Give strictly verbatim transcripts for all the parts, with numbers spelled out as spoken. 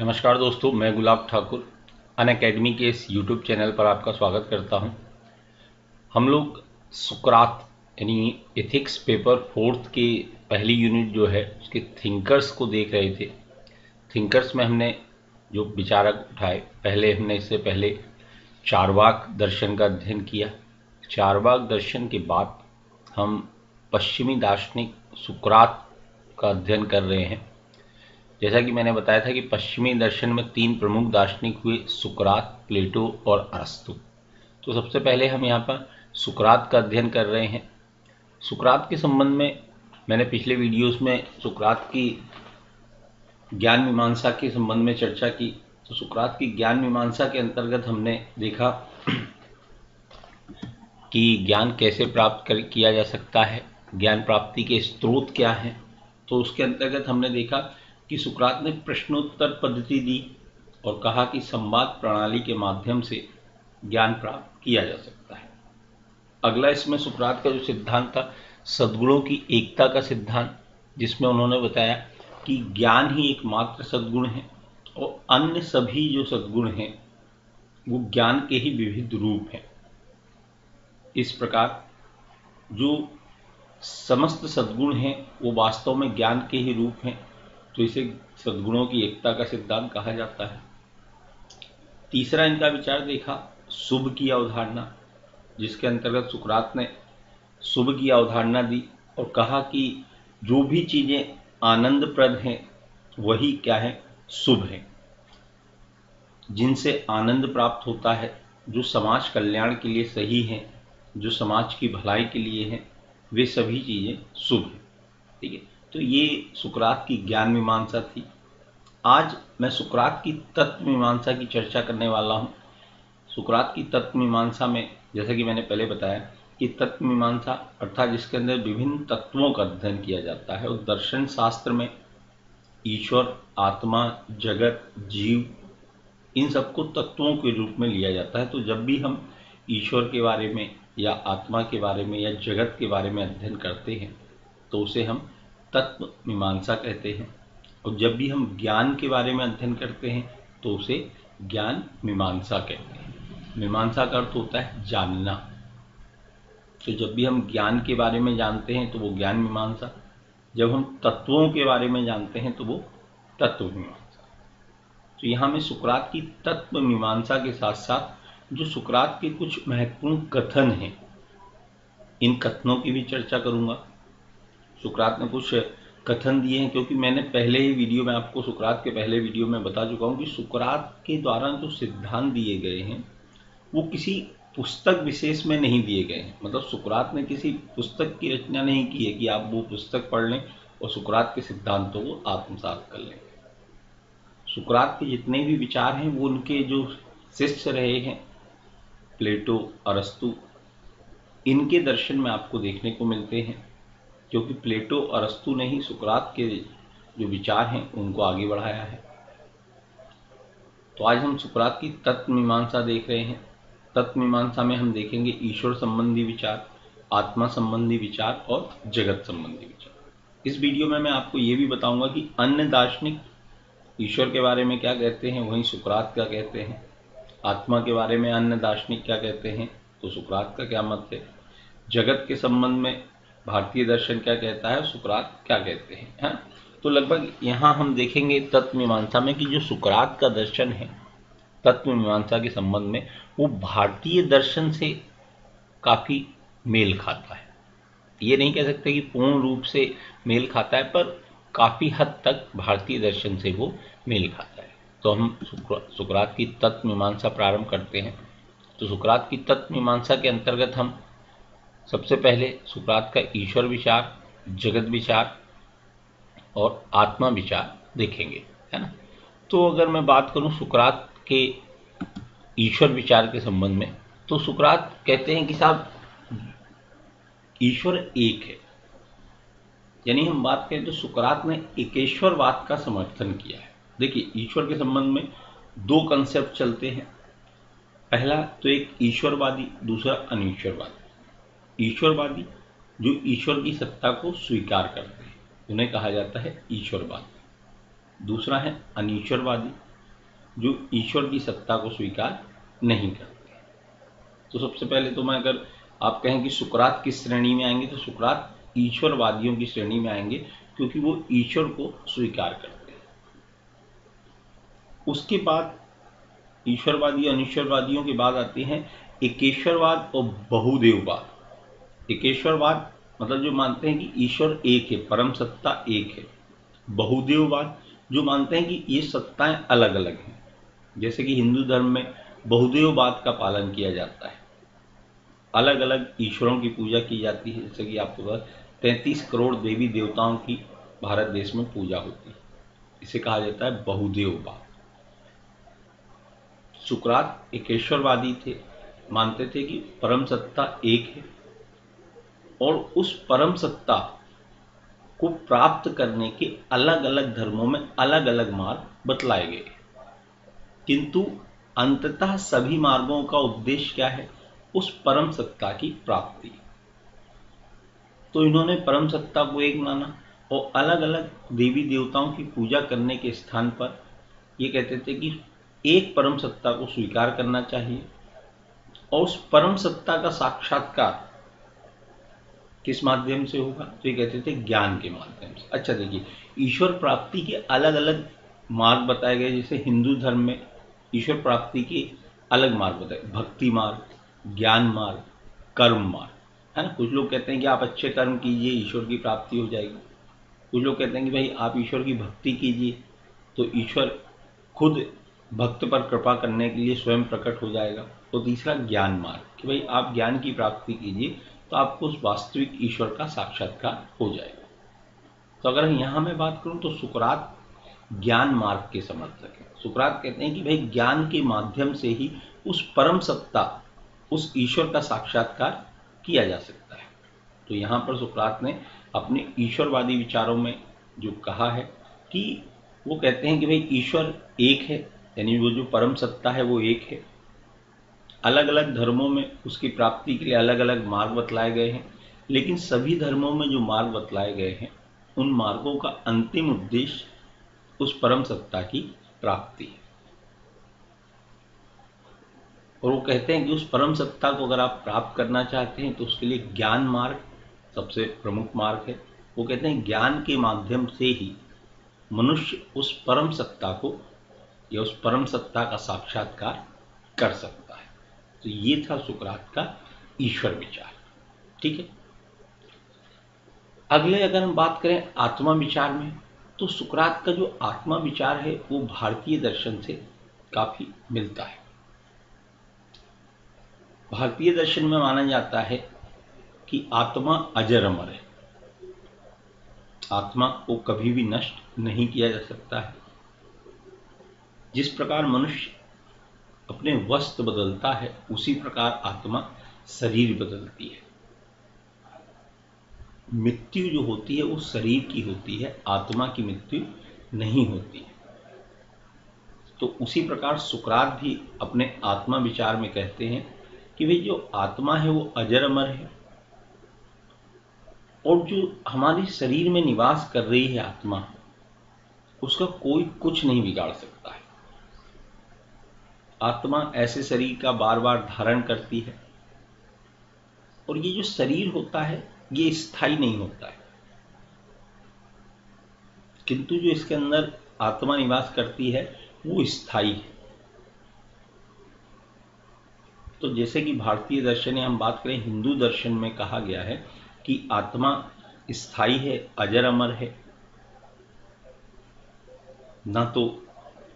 नमस्कार दोस्तों, मैं गुलाब ठाकुर अनअकेडमी के इस यूट्यूब चैनल पर आपका स्वागत करता हूं। हम लोग सुकरात यानी एथिक्स पेपर फोर्थ के पहली यूनिट जो है उसके थिंकर्स को देख रहे थे। थिंकर्स में हमने जो विचारक उठाए, पहले हमने इससे पहले चारवाक दर्शन का अध्ययन किया। चारवाक दर्शन के बाद हम पश्चिमी दार्शनिक सुकरात का अध्ययन कर रहे हैं। जैसा कि मैंने बताया था कि पश्चिमी दर्शन में तीन प्रमुख दार्शनिक हुए, सुकरात, प्लेटो और अरस्तु। तो सबसे पहले हम यहाँ पर सुकरात का अध्ययन कर रहे हैं। सुकरात के संबंध में मैंने पिछले वीडियोस में सुकरात की ज्ञान मीमांसा के संबंध में चर्चा की। तो सुकरात की ज्ञान मीमांसा के अंतर्गत हमने देखा कि ज्ञान कैसे प्राप्त कर किया जा सकता है, ज्ञान प्राप्ति के स्रोत क्या हैं। तो उसके अंतर्गत हमने देखा कि सुकरात ने प्रश्नोत्तर पद्धति दी और कहा कि संवाद प्रणाली के माध्यम से ज्ञान प्राप्त किया जा सकता है। अगला इसमें सुकरात का जो सिद्धांत था, सद्गुणों की एकता का सिद्धांत, जिसमें उन्होंने बताया कि ज्ञान ही एकमात्र सद्गुण है और अन्य सभी जो सद्गुण हैं वो ज्ञान के ही विविध रूप हैं। इस प्रकार जो समस्त सद्गुण हैं वो वास्तव में ज्ञान के ही रूप हैं, तो इसे सद्गुणों की एकता का सिद्धांत कहा जाता है। तीसरा इनका विचार देखा शुभ की अवधारणा, जिसके अंतर्गत सुकरात ने शुभ की अवधारणा दी और कहा कि जो भी चीज़ें आनंदप्रद हैं वही क्या है, शुभ हैं, जिनसे आनंद प्राप्त होता है, जो समाज कल्याण के लिए सही हैं, जो समाज की भलाई के लिए हैं, वे सभी चीज़ें शुभ हैं। ठीक है, तो ये सुकरात की ज्ञान मीमांसा थी। आज मैं सुकरात की तत्व मीमांसा की चर्चा करने वाला हूँ। सुकरात की तत्व मीमांसा में जैसा कि मैंने पहले बताया कि तत्व मीमांसा अर्थात जिसके अंदर विभिन्न तत्वों का अध्ययन किया जाता है, और दर्शन शास्त्र में ईश्वर, आत्मा, जगत, जीव, इन सबको तत्वों के रूप में लिया जाता है। तो जब भी हम ईश्वर के बारे में या आत्मा के बारे में या जगत के बारे में अध्ययन करते हैं तो उसे हम तत्व मीमांसा कहते हैं, और जब भी हम ज्ञान के बारे में अध्ययन करते हैं तो उसे ज्ञान मीमांसा कहते हैं। मीमांसा का अर्थ होता है जानना। तो जब भी हम ज्ञान के बारे में जानते हैं तो वो ज्ञान मीमांसा, जब हम तत्वों के बारे में जानते हैं तो वो तत्व मीमांसा। तो यहाँ मैं सुकरात की तत्व मीमांसा के साथ साथ जो सुकरात के कुछ महत्वपूर्ण कथन हैं, इन कथनों की भी चर्चा करूँगा। सुकरात ने कुछ कथन दिए हैं, क्योंकि मैंने पहले ही वीडियो में आपको सुकरात के पहले वीडियो में बता चुका हूँ कि सुकरात के द्वारा जो सिद्धांत दिए गए हैं वो किसी पुस्तक विशेष में नहीं दिए गए हैं। मतलब सुकरात ने किसी पुस्तक की रचना नहीं की है कि आप वो पुस्तक पढ़ लें और सुकरात के सिद्धांतों को आत्मसात कर लें। सुकरात के जितने भी विचार हैं वो उनके जो शिष्य रहे हैं, प्लेटो, अरस्तु, इनके दर्शन में आपको देखने को मिलते हैं, क्योंकि प्लेटो और अरस्तु ने ही सुकरात के जो विचार हैं उनको आगे बढ़ाया है। तो आज हम सुकरात की तत्व मीमांसा देख रहे हैं। तत्व मीमांसा में हम देखेंगे ईश्वर संबंधी विचार, आत्मा संबंधी विचार और जगत संबंधी विचार। इस वीडियो में मैं आपको ये भी बताऊंगा कि अन्य दार्शनिक ईश्वर के बारे में क्या कहते हैं, वहीं सुकरात क्या कहते हैं, आत्मा के बारे में अन्य दार्शनिक क्या कहते हैं, तो सुकरात का क्या मत है, जगत के संबंध में भारतीय दर्शन क्या कहता है, सुकरात क्या कहते हैं। है तो लगभग यहाँ हम देखेंगे तत्व मीमांसा में कि जो सुकरात का दर्शन है तत्व मीमांसा के संबंध में वो भारतीय दर्शन से काफ़ी मेल खाता है। ये नहीं कह सकते कि पूर्ण रूप से मेल खाता है, पर काफ़ी हद तक भारतीय दर्शन से वो मेल खाता है। तो हम सुकरात की तत्व मीमांसा प्रारंभ करते हैं। तो सुकरात की तत्व मीमांसा के अंतर्गत हम सबसे पहले सुकरात का ईश्वर विचार, जगत विचार और आत्मा विचार देखेंगे, है ना। तो अगर मैं बात करूं सुकरात के ईश्वर विचार के संबंध में, तो सुकरात कहते हैं कि साहब ईश्वर एक है। यानी हम बात करें तो सुकरात ने एकेश्वरवाद का समर्थन किया है। देखिए, ईश्वर के संबंध में दो कंसेप्ट चलते हैं, पहला तो एक ईश्वरवादी, दूसरा अनीश्वरवादी। ईश्वरवादी जो ईश्वर की सत्ता को स्वीकार करते हैं उन्हें कहा जाता है ईश्वरवादी। दूसरा है अनीश्वरवादी, जो ईश्वर की सत्ता को स्वीकार नहीं करते। तो सबसे पहले तो मैं अगर आप कहें कि सुकरात किस श्रेणी में आएंगे, तो सुकरात ईश्वरवादियों की श्रेणी में आएंगे, क्योंकि वो ईश्वर को स्वीकार करते हैं। उसके बाद ईश्वरवादी अनिश्वरवादियों के बाद आते हैं एकेश्वरवाद और बहुदेववाद। एकेश्वरवाद मतलब जो मानते हैं कि ईश्वर एक है, परम सत्ता एक है। बहुदेववाद जो मानते हैं कि ये सत्ताएं अलग अलग हैं, जैसे कि हिंदू धर्म में बहुदेववाद का पालन किया जाता है, अलग अलग ईश्वरों की पूजा की जाती है। जैसे कि आपको पता तैंतीस करोड़ देवी देवताओं की भारत देश में पूजा होती है, इसे कहा जाता है बहुदेववाद। सुकरात एकेश्वरवादी थे, मानते थे कि परम सत्ता एक है और उस परम सत्ता को प्राप्त करने के अलग अलग धर्मों में अलग अलग मार्ग बतलाए गए, किंतु अंततः सभी मार्गों का उद्देश्य क्या है, उस परम सत्ता की प्राप्ति। तो इन्होंने परम सत्ता को एक माना और अलग अलग देवी देवताओं की पूजा करने के स्थान पर ये कहते थे कि एक परम सत्ता को स्वीकार करना चाहिए और उस परम सत्ता का साक्षात्कार किस माध्यम से होगा, तो ये कहते थे ज्ञान के माध्यम से। अच्छा देखिए, ईश्वर प्राप्ति के अलग अलग मार्ग बताए गए। जैसे हिंदू धर्म में ईश्वर प्राप्ति के अलग मार्ग बताए, भक्ति मार्ग, ज्ञान मार्ग, कर्म मार्ग, है ना। कुछ लोग कहते हैं कि आप अच्छे कर्म कीजिए, ईश्वर की प्राप्ति हो जाएगी। कुछ लोग कहते हैं कि भाई आप ईश्वर की भक्ति कीजिए तो ईश्वर खुद भक्त पर कृपा करने के लिए स्वयं प्रकट हो जाएगा। तो तीसरा ज्ञान मार्ग कि भाई आप ज्ञान की प्राप्ति कीजिए तो आपको उस वास्तविक ईश्वर का साक्षात्कार हो जाएगा। तो अगर यहाँ मैं बात करूँ तो सुकरात ज्ञान मार्ग के समर्थक हैं। सुकरात कहते हैं कि भाई ज्ञान के माध्यम से ही उस परम सत्ता, उस ईश्वर का साक्षात्कार किया जा सकता है। तो यहाँ पर सुकरात ने अपने ईश्वरवादी विचारों में जो कहा है कि वो कहते हैं कि भाई ईश्वर एक है, यानी वो जो परम सत्ता है वो एक है। अलग अलग धर्मों में उसकी प्राप्ति के लिए अलग अलग मार्ग बतलाए गए हैं, लेकिन सभी धर्मों में जो मार्ग बतलाए गए हैं उन मार्गों का अंतिम उद्देश्य उस परम सत्ता की प्राप्ति है। और वो कहते हैं कि उस परम सत्ता को अगर आप प्राप्त करना चाहते हैं तो उसके लिए ज्ञान मार्ग सबसे प्रमुख मार्ग है। वो कहते हैं ज्ञान के माध्यम से ही मनुष्य उस परम सत्ता को या उस परम सत्ता का साक्षात्कार कर सकता है। तो ये था सुकरात का ईश्वर विचार, ठीक है। अगले अगर हम बात करें आत्मा विचार में, तो सुकरात का जो आत्मा विचार है वो भारतीय दर्शन से काफी मिलता है। भारतीय दर्शन में माना जाता है कि आत्मा अजर अमर है, आत्मा को कभी भी नष्ट नहीं किया जा सकता है। जिस प्रकार मनुष्य अपने वस्त्र बदलता है उसी प्रकार आत्मा शरीर बदलती है। मृत्यु जो होती है वो शरीर की होती है, आत्मा की मृत्यु नहीं होती है। तो उसी प्रकार सुकरात भी अपने आत्मा विचार में कहते हैं कि भाई जो आत्मा है वो अजर अमर है और जो हमारे शरीर में निवास कर रही है आत्मा, उसका कोई कुछ नहीं बिगाड़ सकता है। आत्मा ऐसे शरीर का बार बार धारण करती है और ये जो शरीर होता है ये स्थायी नहीं होता है, किंतु जो इसके अंदर आत्मा निवास करती है वो स्थायी है। तो जैसे कि भारतीय दर्शन में हम बात करें, हिंदू दर्शन में कहा गया है कि आत्मा स्थायी है, अजर अमर है, ना तो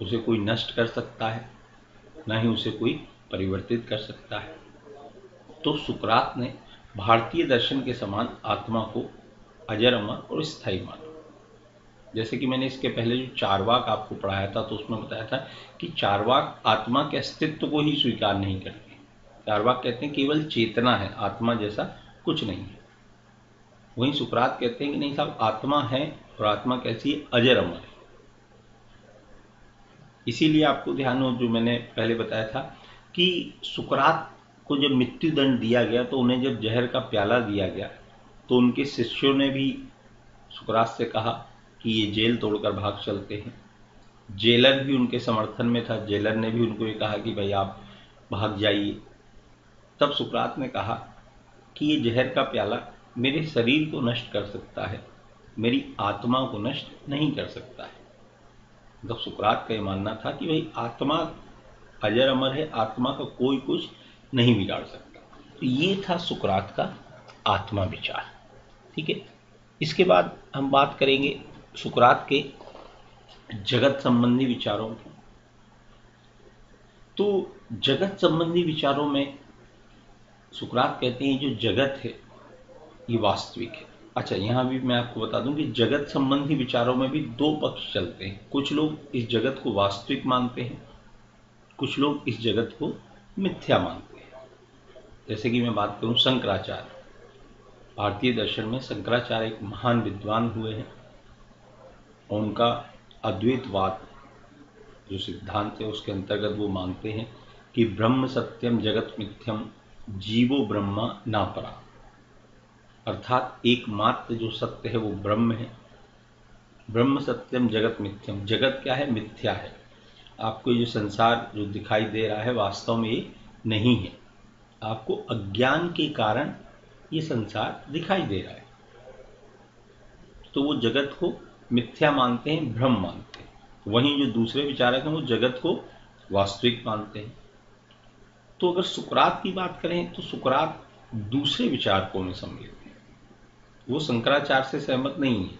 उसे कोई नष्ट कर सकता है ना ही उसे कोई परिवर्तित कर सकता है। तो सुकरात ने भारतीय दर्शन के समान आत्मा को अजर अमर और स्थायी माना। जैसे कि मैंने इसके पहले जो चारवाक आपको पढ़ाया था तो उसमें बताया था कि चारवाक आत्मा के अस्तित्व को ही स्वीकार नहीं करते। चारवाक कहते हैं केवल चेतना है, आत्मा जैसा कुछ नहीं है। वहीं सुकरात कहते हैं कि नहीं साहब, आत्मा है और आत्मा कैसी है, अजर अमर है। इसीलिए आपको ध्यान हो जो मैंने पहले बताया था कि सुकरात को जब मृत्यु दंड दिया गया तो उन्हें जब जहर का प्याला दिया गया तो उनके शिष्यों ने भी सुकरात से कहा कि ये जेल तोड़कर भाग चलते हैं, जेलर भी उनके समर्थन में था, जेलर ने भी उनको ये कहा कि भाई आप भाग जाइए। तब सुकरात ने कहा कि ये जहर का प्याला मेरे शरीर को नष्ट कर सकता है, मेरी आत्मा को नष्ट नहीं कर सकता है। मतलब सुकरात का ये मानना था कि भाई आत्मा अजर अमर है, आत्मा का कोई कुछ नहीं बिगाड़ सकता। तो ये था सुकरात का आत्मा विचार, ठीक है। इसके बाद हम बात करेंगे सुकरात के जगत संबंधी विचारों की। तो जगत संबंधी विचारों में सुकरात कहते हैं जो जगत है ये वास्तविक है। अच्छा, यहाँ भी मैं आपको बता दूं कि जगत संबंधी विचारों में भी दो पक्ष चलते हैं। कुछ लोग इस जगत को वास्तविक मानते हैं, कुछ लोग इस जगत को मिथ्या मानते हैं। जैसे कि मैं बात करूं शंकराचार्य, भारतीय दर्शन में शंकराचार्य एक महान विद्वान हुए हैं। उनका अद्वैतवाद जो सिद्धांत है उसके अंतर्गत वो मानते हैं कि ब्रह्म सत्यम जगत मिथ्यम जीवो ब्रह्मा नापरा, अर्थात एकमात्र जो सत्य है वो ब्रह्म है। ब्रह्म सत्यम जगत मिथ्यम, जगत क्या है? मिथ्या है। आपको जो संसार जो दिखाई दे रहा है वास्तव में ये नहीं है, आपको अज्ञान के कारण ये संसार दिखाई दे रहा है। तो वो जगत को मिथ्या मानते हैं, भ्रम मानते हैं। वहीं जो दूसरे विचारक हैं वो जगत को वास्तविक मानते हैं। तो अगर सुकरात की बात करें तो सुकरात दूसरे विचारकों में सम्मिलित हैं, वो शंकराचार्य से सहमत नहीं है।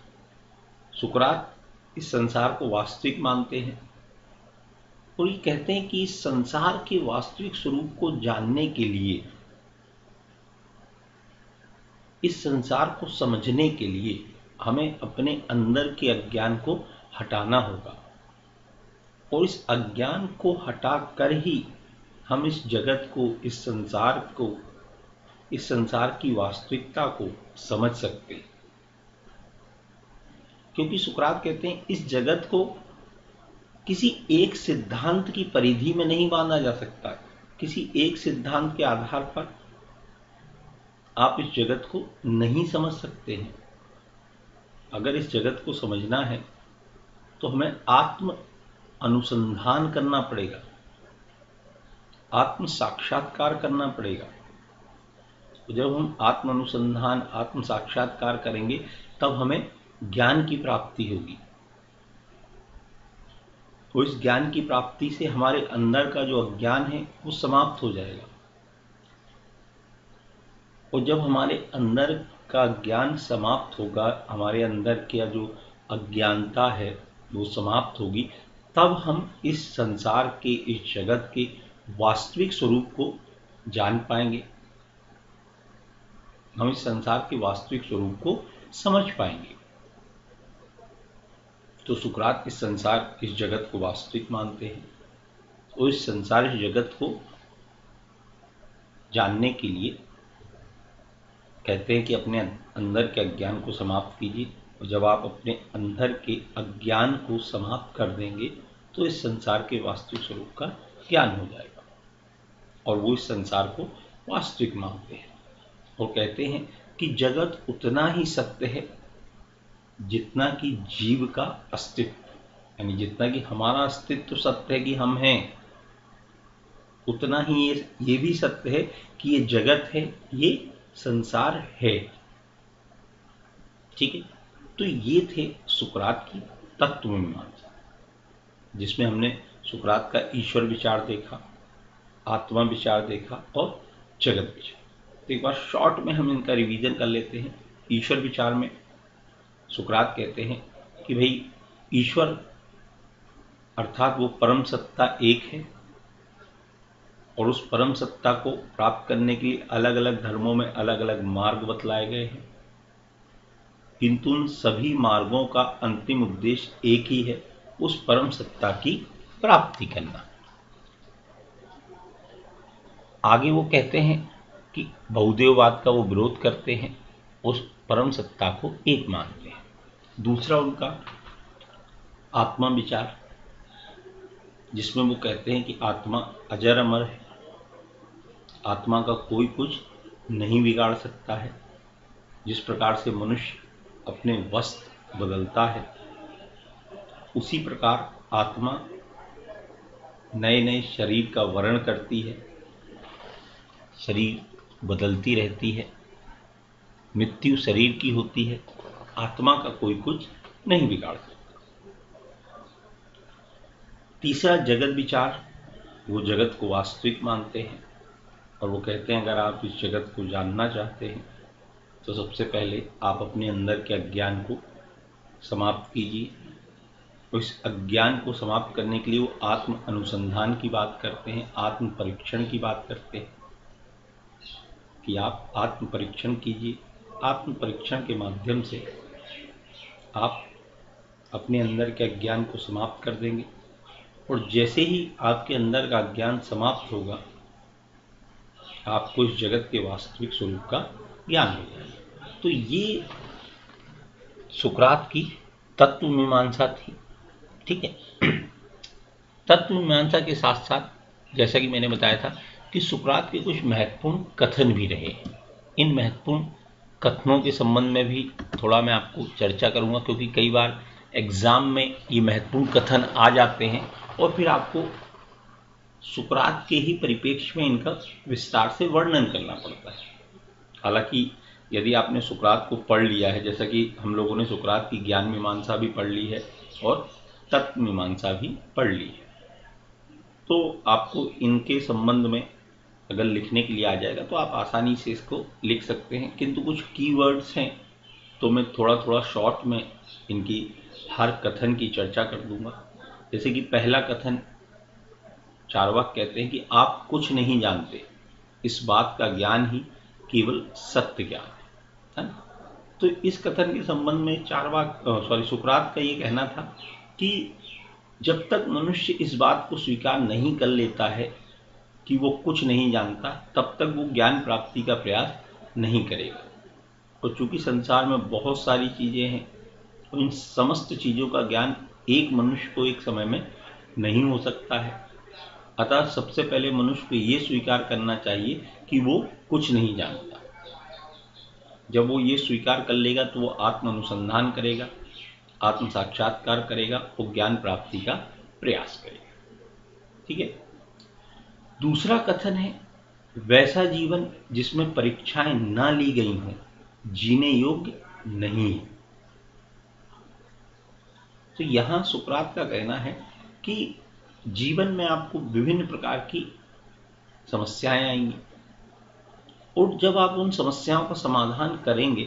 सुकरात इस संसार को वास्तविक मानते हैं और ये कहते हैं कि इस संसार के वास्तविक स्वरूप को जानने के लिए, इस संसार को समझने के लिए हमें अपने अंदर के अज्ञान को हटाना होगा और इस अज्ञान को हटा कर ही हम इस जगत को, इस संसार को, इस संसार की वास्तविकता को समझ सकते हैं। क्योंकि सुकरात कहते हैं इस जगत को किसी एक सिद्धांत की परिधि में नहीं बांधा जा सकता, किसी एक सिद्धांत के आधार पर आप इस जगत को नहीं समझ सकते हैं। अगर इस जगत को समझना है तो हमें आत्म अनुसंधान करना पड़ेगा, आत्म साक्षात्कार करना पड़ेगा। तो जब हम आत्म अनुसंधान, आत्म साक्षात्कार करेंगे तब हमें ज्ञान की प्राप्ति होगी। तो इस ज्ञान की प्राप्ति से हमारे अंदर का जो अज्ञान है वो समाप्त हो जाएगा और जब हमारे अंदर का ज्ञान समाप्त होगा, हमारे अंदर की जो अज्ञानता है वो समाप्त होगी, तब हम इस संसार के, इस जगत के वास्तविक स्वरूप को जान पाएंगे, हम इस संसार के वास्तविक स्वरूप को समझ पाएंगे। तो सुकरात इस संसार, इस जगत को वास्तविक मानते हैं और इस संसार, इस जगत को जानने के लिए कहते हैं कि अपने अंदर के अज्ञान को समाप्त कीजिए और जब आप अपने अंदर के अज्ञान को समाप्त कर देंगे तो इस संसार के वास्तविक स्वरूप का ज्ञान हो जाएगा। और वो इस संसार को वास्तविक मानते हैं और कहते हैं कि जगत उतना ही सत्य है जितना कि जीव का अस्तित्व, यानी जितना कि हमारा अस्तित्व सत्य है कि हम हैं, उतना ही ये ये भी सत्य है कि ये जगत है, ये संसार है, ठीक है। तो ये थे सुकरात की तत्व मीमांसा, जिसमें हमने सुकरात का ईश्वर विचार देखा, आत्मा विचार देखा और जगत विचार। तो एक बार शॉर्ट में हम इनका रिवीजन कर लेते हैं। ईश्वर विचार में सुकरात कहते हैं कि भाई ईश्वर अर्थात वो परम सत्ता एक है और उस परम सत्ता को प्राप्त करने के लिए अलग अलग धर्मों में अलग अलग मार्ग बतलाए गए हैं, किंतु उन सभी मार्गों का अंतिम उद्देश्य एक ही है, उस परम सत्ता की प्राप्ति करना। आगे वो कहते हैं कि बहुदेववाद का वो विरोध करते हैं, उस परम सत्ता को एक मानते हैं। दूसरा उनका आत्मा विचार, जिसमें वो कहते हैं कि आत्मा अजर अमर है, आत्मा का कोई कुछ नहीं बिगाड़ सकता है। जिस प्रकार से मनुष्य अपने वस्त्र बदलता है उसी प्रकार आत्मा नए नए शरीर का वर्ण करती है, शरीर बदलती रहती है, मृत्यु शरीर की होती है, आत्मा का कोई कुछ नहीं बिगाड़ सकता। तीसरा जगत विचार, वो जगत को वास्तविक मानते हैं और वो कहते हैं अगर आप इस जगत को जानना चाहते हैं तो सबसे पहले आप अपने अंदर के अज्ञान को समाप्त कीजिए। इस अज्ञान को समाप्त करने के लिए वो आत्म अनुसंधान की बात करते हैं, आत्म परीक्षण की बात करते हैं कि आप आत्म परीक्षण कीजिए। आत्म परीक्षण के माध्यम से आप अपने अंदर के अज्ञान को समाप्त कर देंगे और जैसे ही आपके अंदर का अज्ञान समाप्त होगा आपको इस जगत के वास्तविक स्वरूप का ज्ञान हो जाएगा। तो ये सुकरात की तत्व मीमांसा थी, ठीक है। तत्व मीमांसा के साथ साथ जैसा कि मैंने बताया था कि सुकरात के कुछ महत्वपूर्ण कथन भी रहे। इन महत्वपूर्ण कथनों के संबंध में भी थोड़ा मैं आपको चर्चा करूंगा, क्योंकि कई बार एग्जाम में ये महत्वपूर्ण कथन आ जाते हैं और फिर आपको सुकरात के ही परिप्रेक्ष्य में इनका विस्तार से वर्णन करना पड़ता है। हालांकि यदि आपने सुकरात को पढ़ लिया है, जैसा कि हम लोगों ने सुकरात की ज्ञान मीमांसा भी पढ़ ली है और तत्व मीमांसा भी पढ़ ली है, तो आपको इनके संबंध में अगर लिखने के लिए आ जाएगा तो आप आसानी से इसको लिख सकते हैं। किंतु कुछ कीवर्ड्स हैं तो मैं थोड़ा थोड़ा शॉर्ट में इनकी हर कथन की चर्चा कर दूंगा। जैसे कि पहला कथन चारवाक कहते हैं कि आप कुछ नहीं जानते, इस बात का ज्ञान ही केवल सत्य ज्ञान है ना? तो इस कथन के संबंध में चारवाक सॉरी सुकरात का ये कहना था कि जब तक मनुष्य इस बात को स्वीकार नहीं कर लेता है कि वो कुछ नहीं जानता, तब तक वो ज्ञान प्राप्ति का प्रयास नहीं करेगा। और चूंकि संसार में बहुत सारी चीज़ें हैं तो इन समस्त चीज़ों का ज्ञान एक मनुष्य को एक समय में नहीं हो सकता है। अतः सबसे पहले मनुष्य को ये स्वीकार करना चाहिए कि वो कुछ नहीं जानता। जब वो ये स्वीकार कर लेगा तो वो आत्म अनुसंधान करेगा, आत्म साक्षात्कार करेगा और ज्ञान प्राप्ति का प्रयास करेगा, ठीक है। दूसरा कथन है वैसा जीवन जिसमें परीक्षाएं ना ली गई हों जीने योग्य नहीं है। तो यहां सुकरात का कहना है कि जीवन में आपको विभिन्न प्रकार की समस्याएं आएंगी और जब आप उन समस्याओं का समाधान करेंगे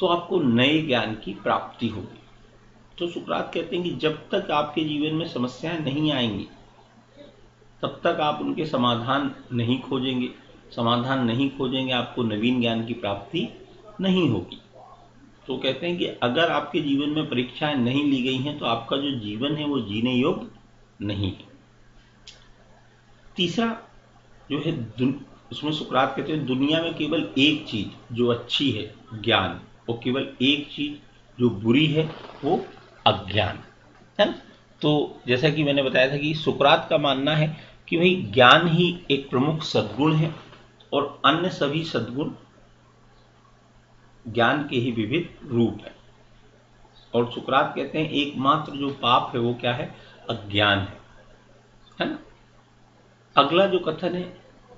तो आपको नए ज्ञान की प्राप्ति होगी। तो सुकरात कहते हैं कि जब तक आपके जीवन में समस्याएं नहीं आएंगी तब तक आप उनके समाधान नहीं खोजेंगे, समाधान नहीं खोजेंगे आपको नवीन ज्ञान की प्राप्ति नहीं होगी। तो कहते हैं कि अगर आपके जीवन में परीक्षाएं नहीं ली गई हैं तो आपका जो जीवन है वो जीने योग्य नहीं है। तीसरा जो है उसमें सुकरात कहते हैं दुनिया में केवल एक चीज जो अच्छी है ज्ञान, वो केवल एक चीज जो बुरी है वो अज्ञान है ना। तो जैसा कि मैंने बताया था कि सुकरात का मानना है कि भाई ज्ञान ही एक प्रमुख सद्गुण है और अन्य सभी सद्गुण ज्ञान के ही विविध रूप है। और सुकरात कहते हैं एकमात्र जो पाप है वो क्या है? अज्ञान है, है ना। अगला जो कथन है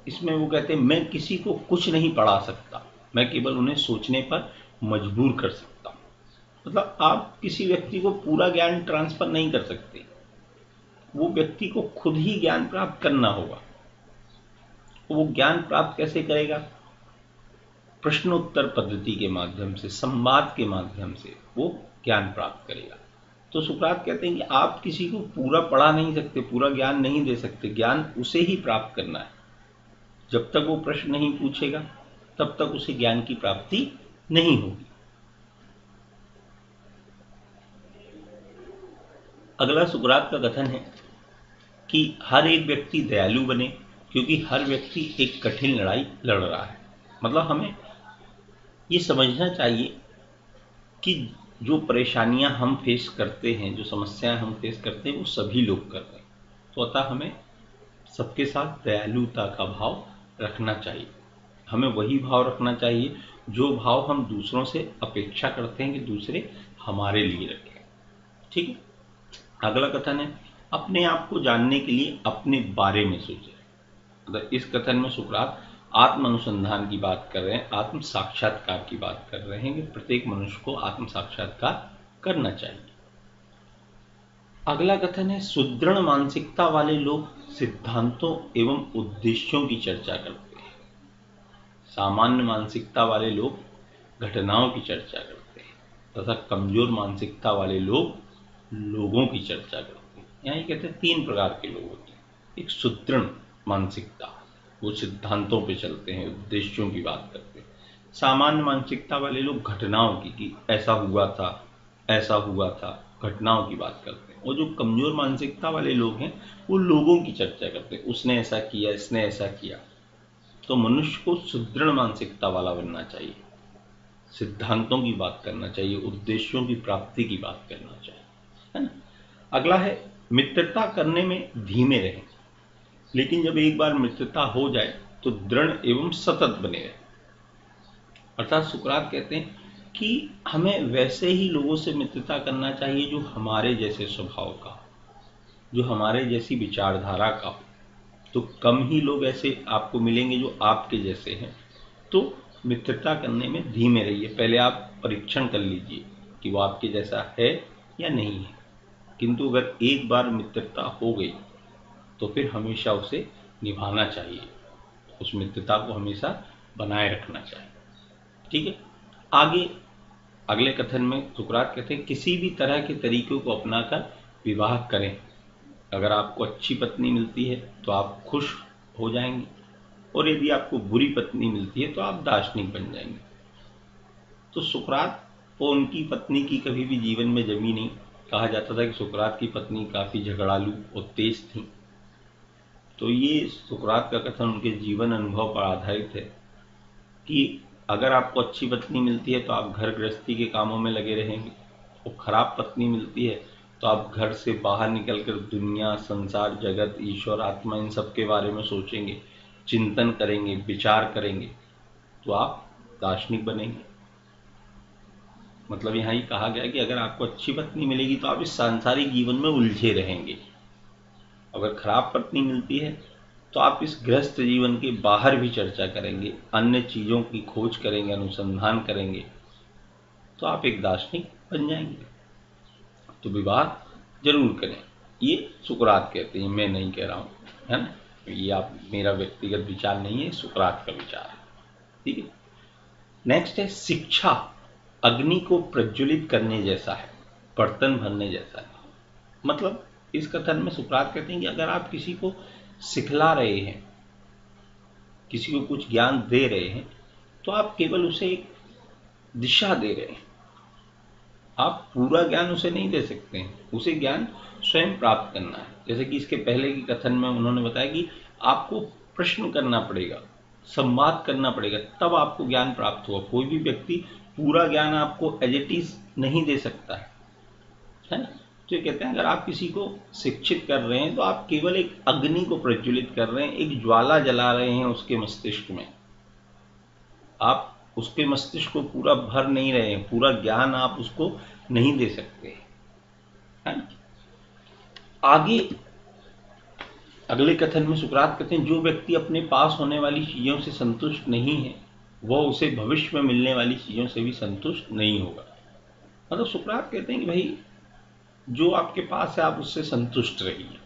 इसमें वो कहते हैं मैं किसी को कुछ नहीं पढ़ा सकता, मैं केवल उन्हें सोचने पर मजबूर कर सकता हूं। मतलब आप किसी व्यक्ति को पूरा ज्ञान ट्रांसफर नहीं कर सकते, वो व्यक्ति को खुद ही ज्ञान प्राप्त करना होगा। वो ज्ञान प्राप्त कैसे करेगा? प्रश्नोत्तर पद्धति के माध्यम से, संवाद के माध्यम से वो ज्ञान प्राप्त करेगा। तो सुकरात कहते हैं कि आप किसी को पूरा पढ़ा नहीं सकते, पूरा ज्ञान नहीं दे सकते, ज्ञान उसे ही प्राप्त करना है। जब तक वो प्रश्न नहीं पूछेगा तब तक उसे ज्ञान की प्राप्ति नहीं होगी। अगला सुकरात का कथन है कि हर एक व्यक्ति दयालु बने क्योंकि हर व्यक्ति एक कठिन लड़ाई लड़ रहा है। मतलब हमें ये समझना चाहिए कि जो परेशानियां हम फेस करते हैं, जो समस्याएं हम फेस करते हैं, वो सभी लोग कर रहे हैं। तो अतः हमें सबके साथ दयालुता का भाव रखना चाहिए। हमें वही भाव रखना चाहिए जो भाव हम दूसरों से अपेक्षा करते हैं कि दूसरे हमारे लिए रखें, ठीक है। अगला कथन है अपने आप को जानने के लिए अपने बारे में सोचें। इस कथन में सुकरात आत्म अनुसंधान की बात कर रहे हैं, आत्म साक्षात्कार की बात कर रहे हैं कि प्रत्येक मनुष्य को आत्म साक्षात्कार करना चाहिए। अगला कथन है सुदृढ़ मानसिकता वाले लोग सिद्धांतों एवं उद्देश्यों की चर्चा करते हैं, सामान्य मानसिकता वाले लोग घटनाओं की चर्चा करते हैं तथा कमजोर मानसिकता वाले लोग लोगों की चर्चा करते हैं। यहाँ कहते हैं तीन प्रकार के लोग होते हैं। एक सुदृढ़ मानसिकता, वो सिद्धांतों पे चलते हैं, उद्देश्यों की बात करते हैं। सामान्य मानसिकता वाले लोग घटनाओं की कि ऐसा हुआ था ऐसा हुआ था, घटनाओं की बात करते हैं। और जो कमजोर मानसिकता वाले लोग हैं वो लोगों की चर्चा करते हैं, उसने ऐसा किया इसने ऐसा किया। तो मनुष्य को सुदृढ़ मानसिकता वाला बनना चाहिए, सिद्धांतों की बात करना चाहिए, उद्देश्यों की प्राप्ति की बात करना चाहिए, है ना। अगला है मित्रता करने में धीमे रहें, लेकिन जब एक बार मित्रता हो जाए तो दृढ़ एवं सतत बने रहें। अर्थात सुकरात कहते हैं कि हमें वैसे ही लोगों से मित्रता करना चाहिए जो हमारे जैसे स्वभाव का हो, जो हमारे जैसी विचारधारा का हो। तो कम ही लोग ऐसे आपको मिलेंगे जो आपके जैसे हैं। तो मित्रता करने में धीमे रहिए, पहले आप परीक्षण कर लीजिए कि वो आपके जैसा है या नहीं है। किंतु अगर एक बार मित्रता हो गई तो फिर हमेशा उसे निभाना चाहिए, उस मित्रता को हमेशा बनाए रखना चाहिए, ठीक है। आगे अगले कथन में सुकरात कहते हैं किसी भी तरह के तरीकों को अपनाकर विवाह करें। अगर आपको अच्छी पत्नी मिलती है तो आप खुश हो जाएंगे, और यदि आपको बुरी पत्नी मिलती है तो आप दार्शनिक बन जाएंगे। तो सुकरात को उनकी पत्नी की कभी भी जीवन में जमी नहीं। कहा जाता था कि सुकरात की पत्नी काफ़ी झगड़ालू और तेज थी। तो ये सुकरात का कथन उनके जीवन अनुभव पर आधारित है कि अगर आपको अच्छी पत्नी मिलती है तो आप घर गृहस्थी के कामों में लगे रहेंगे, और खराब पत्नी मिलती है तो आप घर से बाहर निकलकर दुनिया, संसार, जगत, ईश्वर, आत्मा, इन सब के बारे में सोचेंगे, चिंतन करेंगे, विचार करेंगे, तो आप दार्शनिक बनेंगे। मतलब यहाँ ही कहा गया कि अगर आपको अच्छी पत्नी मिलेगी तो आप इस सांसारिक जीवन में उलझे रहेंगे, अगर खराब पत्नी मिलती है तो आप इस गृहस्थ जीवन के बाहर भी चर्चा करेंगे, अन्य चीज़ों की खोज करेंगे, अनुसंधान करेंगे, तो आप एक दार्शनिक बन जाएंगे। तो विवाह जरूर करें, ये सुकरात कहते हैं, मैं नहीं कह रहा हूँ, है ना। ये आप मेरा व्यक्तिगत विचार नहीं है, सुकरात का विचार है, ठीक है। नेक्स्ट है शिक्षा अग्नि को प्रज्वलित करने जैसा है, बर्तन भरने जैसा है। मतलब इस कथन में सुकरात कहते हैं कि अगर आप किसी को सिखला रहे हैं, किसी को कुछ ज्ञान दे रहे हैं, तो आप केवल उसे एक दिशा दे रहे हैं, आप पूरा ज्ञान उसे नहीं दे सकते हैं, उसे ज्ञान स्वयं प्राप्त करना है। जैसे कि इसके पहले के कथन में उन्होंने बताया कि आपको प्रश्न करना पड़ेगा, संवाद करना पड़ेगा, तब आपको ज्ञान प्राप्त होगा। कोई भी व्यक्ति पूरा ज्ञान आपको एज इट इज नहीं दे सकता है, है ना। तो ये कहते हैं अगर आप किसी को शिक्षित कर रहे हैं तो आप केवल एक अग्नि को प्रज्वलित कर रहे हैं, एक ज्वाला जला रहे हैं उसके मस्तिष्क में, आप उसके मस्तिष्क को पूरा भर नहीं रहे हैं, पूरा ज्ञान आप उसको नहीं दे सकते, है ना। आगे अगले कथन में सुकरात कहते हैं जो व्यक्ति अपने पास होने वाली चीज़ों से संतुष्ट नहीं है वह उसे भविष्य में मिलने वाली चीज़ों से भी संतुष्ट नहीं होगा। मतलब सुकरात कहते हैं कि भाई जो आपके पास है आप उससे संतुष्ट रहिए,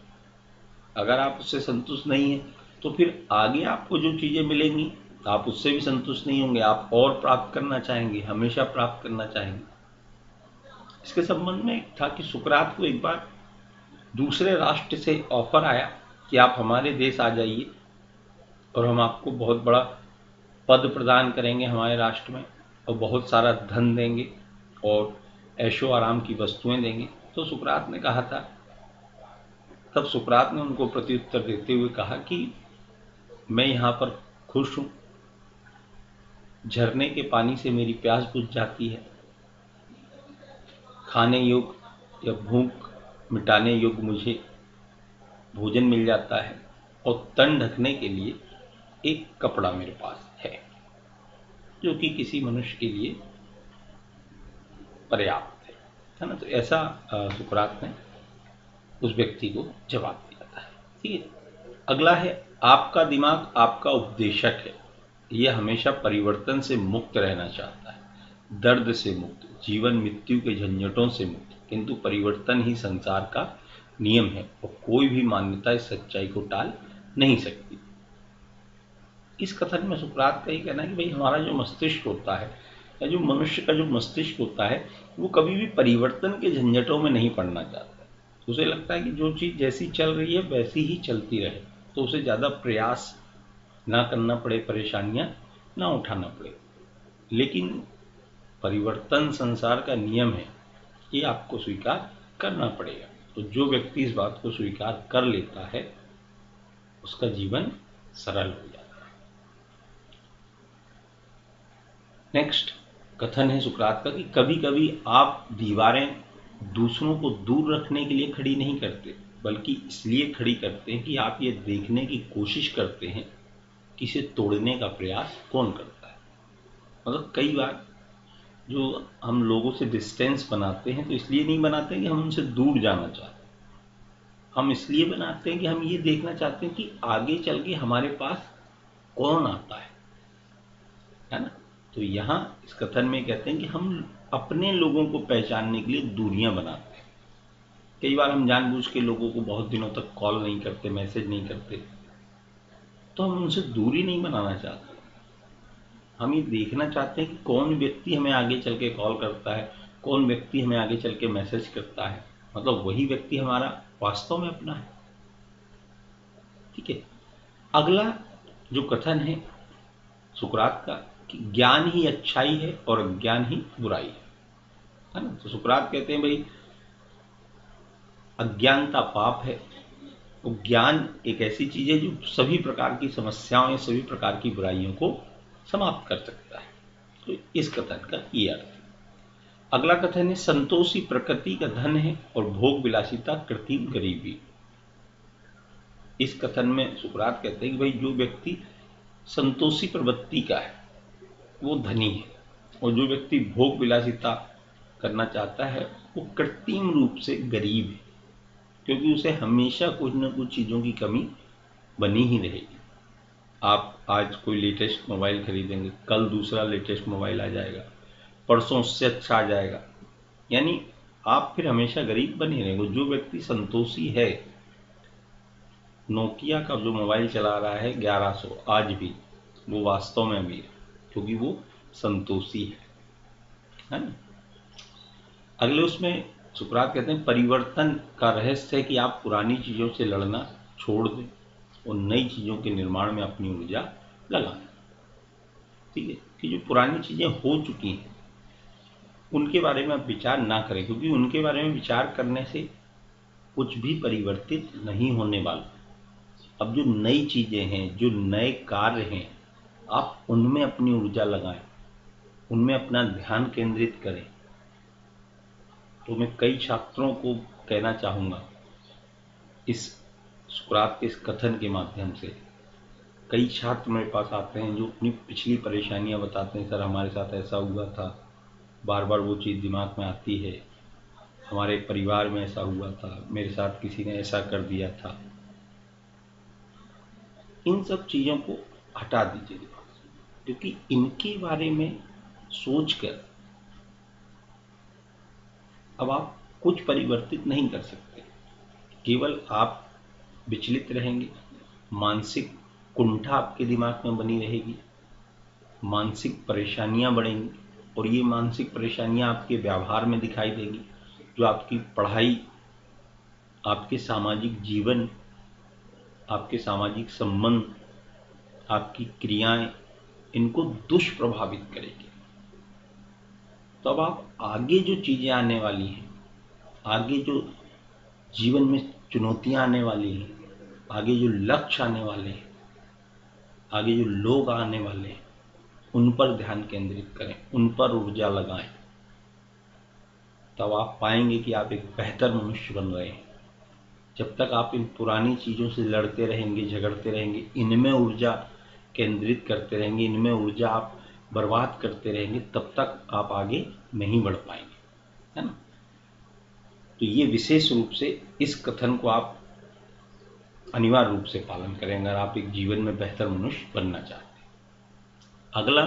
अगर आप उससे संतुष्ट नहीं हैं तो फिर आगे आपको जो चीज़ें मिलेंगी आप उससे भी संतुष्ट नहीं होंगे, आप और प्राप्त करना चाहेंगे, हमेशा प्राप्त करना चाहेंगे। इसके संबंध में था कि सुकरात को एक बार दूसरे राष्ट्र से ऑफर आया कि आप हमारे देश आ जाइए और हम आपको बहुत बड़ा पद प्रदान करेंगे हमारे राष्ट्र में, और बहुत सारा धन देंगे और ऐशो आराम की वस्तुएं देंगे। तो सुकरात ने कहा था, तब सुकरात ने उनको प्रत्युत्तर देते हुए कहा कि मैं यहाँ पर खुश हूँ, झरने के पानी से मेरी प्यास बुझ जाती है, खाने योग्य या भूख मिटाने योग्य मुझे भोजन मिल जाता है, और तन ढकने के लिए एक कपड़ा मेरे पास है जो कि किसी मनुष्य के लिए पर्याप्त है, ना। तो ऐसा सुकरात ने उस व्यक्ति को जवाब दिलाता है। ठीक है, अगला है आपका दिमाग आपका उपदेशक है। यह हमेशा परिवर्तन से मुक्त रहना चाहता है, दर्द से मुक्त, जीवन मृत्यु के झंझटों से मुक्त, किंतु परिवर्तन ही संसार का नियम है और कोई भी मान्यता इस सच्चाई को टाल नहीं सकती। इस कथन में सुकरात का ही कहना है कि भाई हमारा जो मस्तिष्क होता है या जो मनुष्य का जो मस्तिष्क होता है वो कभी भी परिवर्तन के झंझटों में नहीं पड़ना चाहता। उसे लगता है कि जो चीज़ जैसी चल रही है वैसी ही चलती रहे, तो उसे ज़्यादा प्रयास ना करना पड़े, परेशानियां ना उठाना पड़े। लेकिन परिवर्तन संसार का नियम है, ये आपको स्वीकार करना पड़ेगा। तो जो व्यक्ति इस बात को स्वीकार कर लेता है उसका जीवन सरल हो जाता है। नेक्स्ट कथन है सुकरात का कि कभी कभी आप दीवारें दूसरों को दूर रखने के लिए खड़ी नहीं करते, बल्कि इसलिए खड़ी करते हैं कि आप ये देखने की कोशिश करते हैं कि इसे तोड़ने का प्रयास कौन करता है। मतलब कई बार जो हम लोगों से डिस्टेंस बनाते हैं तो इसलिए नहीं बनाते कि हम उनसे दूर जाना चाहते, हम इसलिए बनाते हैं कि हम ये देखना चाहते हैं कि आगे चल के हमारे पास कौन आता है, है ना। तो यहाँ इस कथन में कहते हैं कि हम अपने लोगों को पहचानने के लिए दूरियां बनाते हैं। कई बार हम जानबूझ के लोगों को बहुत दिनों तक कॉल नहीं करते, मैसेज नहीं करते, तो हम उनसे दूरी नहीं बनाना चाहते। हम ये देखना चाहते हैं कि कौन व्यक्ति हमें आगे चल के कॉल करता है, कौन व्यक्ति हमें आगे चल के मैसेज करता है, मतलब वही व्यक्ति हमारा वास्तव में अपना है। ठीक है, अगला जो कथन है सुकरात का कि ज्ञान ही अच्छाई है और अज्ञान ही बुराई है, है ना। तो सुकरात कहते हैं भाई अज्ञानता पाप है, तो ज्ञान एक ऐसी चीज है जो सभी प्रकार की समस्याओं या सभी प्रकार की बुराइयों को समाप्त कर सकता है। तो इस कथन का ये अर्थ। अगला कथन है संतोषी प्रकृति का धन है और भोग विलासिता कृत्रिम गरीबी। इस कथन में सुकरात कहते हैं कि भाई जो व्यक्ति संतोषी प्रवृत्ति का है वो धनी है, और जो व्यक्ति भोग विलासिता करना चाहता है वो कृत्रिम रूप से गरीब है, क्योंकि उसे हमेशा कुछ न कुछ चीज़ों की कमी बनी ही रहेगी। आप आज कोई लेटेस्ट मोबाइल खरीदेंगे, कल दूसरा लेटेस्ट मोबाइल आ जाएगा, परसों उससे अच्छा आ जाएगा, यानी आप फिर हमेशा गरीब बने रहेंगे। जो व्यक्ति संतोषी है, नोकिया का जो मोबाइल चला रहा है ग्यारह सौ आज भी, वो वास्तव में अमीर है क्योंकि वो संतोषी है, है ना। अगले उसमें सुकरात कहते हैं परिवर्तन का रहस्य है कि आप पुरानी चीज़ों से लड़ना छोड़ दें और नई चीज़ों के निर्माण में अपनी ऊर्जा लगाएं। ठीक है, कि जो पुरानी चीज़ें हो चुकी हैं उनके बारे में आप विचार ना करें, क्योंकि उनके बारे में विचार करने से कुछ भी परिवर्तित नहीं होने वाला। अब जो नई चीज़ें हैं, जो नए कार्य हैं, आप उनमें अपनी ऊर्जा लगाएं, उनमें अपना ध्यान केंद्रित करें। तो मैं कई छात्रों को कहना चाहूँगा इस सुकरात के इस कथन के माध्यम से, कई छात्र मेरे पास आते हैं जो अपनी पिछली परेशानियाँ बताते हैं, सर हमारे साथ ऐसा हुआ था, बार बार वो चीज़ दिमाग में आती है, हमारे परिवार में ऐसा हुआ था, मेरे साथ किसी ने ऐसा कर दिया था। इन सब चीज़ों को हटा दीजिए दिमाग से, क्योंकि इनके बारे में सोचकर अब आप कुछ परिवर्तित नहीं कर सकते, केवल आप विचलित रहेंगे। मानसिक कुंठा आपके दिमाग में बनी रहेगी, मानसिक परेशानियां बढ़ेंगी, और ये मानसिक परेशानियां आपके व्यवहार में दिखाई देगी, जो आपकी पढ़ाई, आपके सामाजिक जीवन, आपके सामाजिक संबंध, आपकी क्रियाएं, इनको दुष्प्रभावित करेगी। तो अब आप आगे जो चीज़ें आने वाली हैं, आगे जो जीवन में चुनौतियां आने वाली हैं, आगे जो लक्ष्य आने वाले हैं, आगे जो लोग आने वाले हैं, उन पर ध्यान केंद्रित करें, उन पर ऊर्जा लगाएं। तब आप पाएंगे कि आप एक बेहतर मनुष्य बन रहे हैं। जब तक आप इन पुरानी चीज़ों से लड़ते रहेंगे, झगड़ते रहेंगे, इनमें ऊर्जा केंद्रित करते रहेंगे, इनमें ऊर्जा आप बर्बाद करते रहेंगे, तब तक आप आगे नहीं बढ़ पाएंगे, है ना। तो ये विशेष रूप से इस कथन को आप अनिवार्य रूप से पालन करें अगर आप एक जीवन में बेहतर मनुष्य बनना चाहते हैं। अगला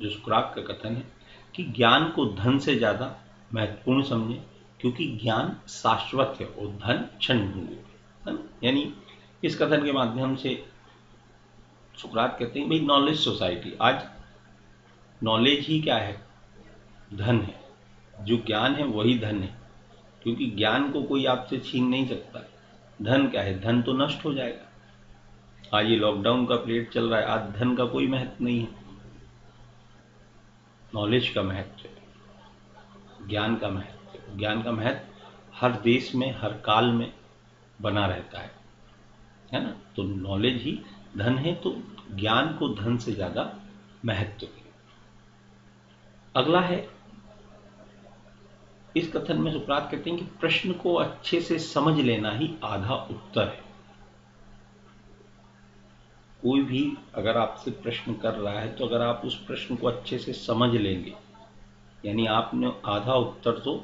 जो सुकरात का कथन है कि ज्ञान को धन से ज़्यादा महत्वपूर्ण समझें, क्योंकि ज्ञान शाश्वत है और धन क्षणभंगुर है। यानी इस कथन के माध्यम से सुकरात कहते हैं भाई नॉलेज सोसाइटी, आज नॉलेज ही क्या है, धन है। जो ज्ञान है वही धन है, क्योंकि ज्ञान को कोई आपसे छीन नहीं सकता। धन क्या है, धन तो नष्ट हो जाएगा। आज ये लॉकडाउन का पीरियड चल रहा है, आज धन का कोई महत्व नहीं है, नॉलेज का महत्व है, ज्ञान का महत्व। ज्ञान का महत्व हर देश में हर काल में बना रहता है, है ना। तो नॉलेज ही धन है, तो ज्ञान को धन से ज़्यादा महत्व है। अगला है, इस कथन में सुकरात कहते हैं कि प्रश्न को अच्छे से समझ लेना ही आधा उत्तर है। कोई भी अगर आपसे प्रश्न कर रहा है तो अगर आप उस प्रश्न को अच्छे से समझ लेंगे, यानी आपने आधा उत्तर तो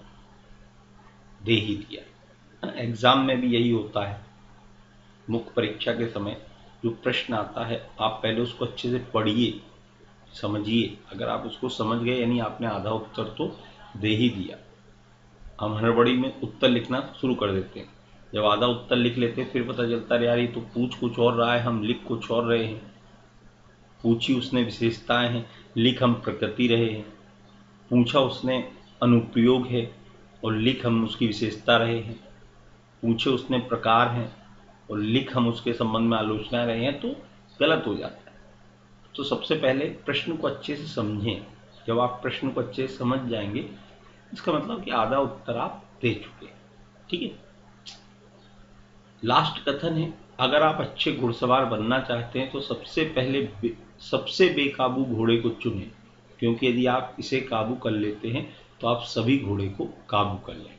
दे ही दिया। एग्जाम में भी यही होता है, मुख्य परीक्षा के समय जो प्रश्न आता है आप पहले उसको अच्छे से पढ़िए समझिए, अगर आप उसको समझ गए यानी आपने आधा उत्तर तो दे ही दिया। हम हड़बड़ी में उत्तर लिखना शुरू कर देते हैं, जब आधा उत्तर लिख लेते हैं फिर पता चलता है यार ये तो पूछ कुछ और रहा है, हम लिख कुछ और रहे हैं। पूछी उसने विशेषताएं हैं, लिख हम प्रकृति रहे हैं। पूछा उसने अनुप्रयोग है और लिख हम उसकी विशेषता रहे हैं। पूछे उसने प्रकार हैं और लिख हम उसके संबंध में आलोचनाएं रहे हैं, तो गलत हो जाता है। तो सबसे पहले प्रश्न को अच्छे से समझें। जब आप प्रश्न को अच्छे से समझ जाएंगे इसका मतलब कि आधा उत्तर आप दे चुके हैं, ठीक है। लास्ट कथन है, अगर आप अच्छे घुड़सवार बनना चाहते हैं तो सबसे पहले बे, सबसे बेकाबू घोड़े को चुनें, क्योंकि यदि आप इसे काबू कर लेते हैं तो आप सभी घोड़े को काबू कर लेंगे।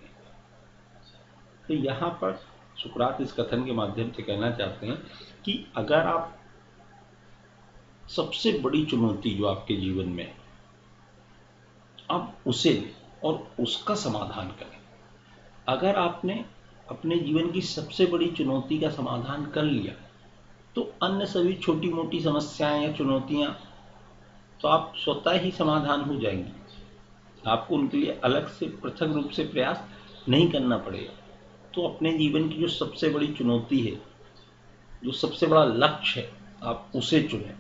तो यहाँ पर सुकरात इस कथन के माध्यम से कहना चाहते हैं कि अगर आप सबसे बड़ी चुनौती जो आपके जीवन में है आप उसे लें और उसका समाधान करें। अगर आपने अपने जीवन की सबसे बड़ी चुनौती का समाधान कर लिया तो अन्य सभी छोटी मोटी समस्याएं या चुनौतियां तो आप स्वतः ही समाधान हो जाएंगी, आपको उनके लिए अलग से पृथक रूप से प्रयास नहीं करना पड़ेगा। तो अपने जीवन की जो सबसे बड़ी चुनौती है, जो सबसे बड़ा लक्ष्य है, आप उसे चुनें,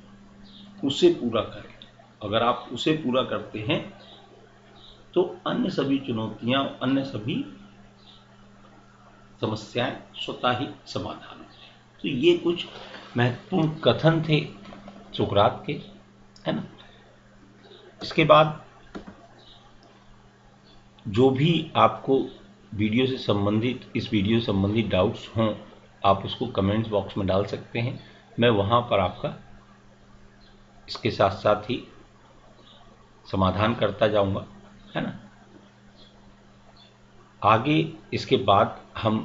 उसे पूरा करें। अगर आप उसे पूरा करते हैं तो अन्य सभी चुनौतियां, अन्य सभी समस्याएं स्वतः ही समाधान हो जाए। तो ये कुछ महत्वपूर्ण कथन थे सुकरात के, है ना। इसके बाद जो भी आपको वीडियो से संबंधित, इस वीडियो से संबंधित डाउट्स हों आप उसको कमेंट्स बॉक्स में डाल सकते हैं, मैं वहां पर आपका इसके साथ साथ ही समाधान करता जाऊंगा, है ना। आगे इसके बाद हम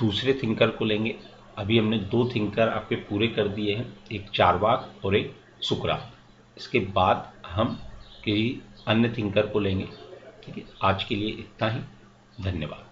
दूसरे थिंकर को लेंगे। अभी हमने दो थिंकर आपके पूरे कर दिए हैं, एक चारवाक और एक सुकरात। इसके बाद हम किसी अन्य थिंकर को लेंगे, ठीक है। आज के लिए इतना ही, धन्यवाद।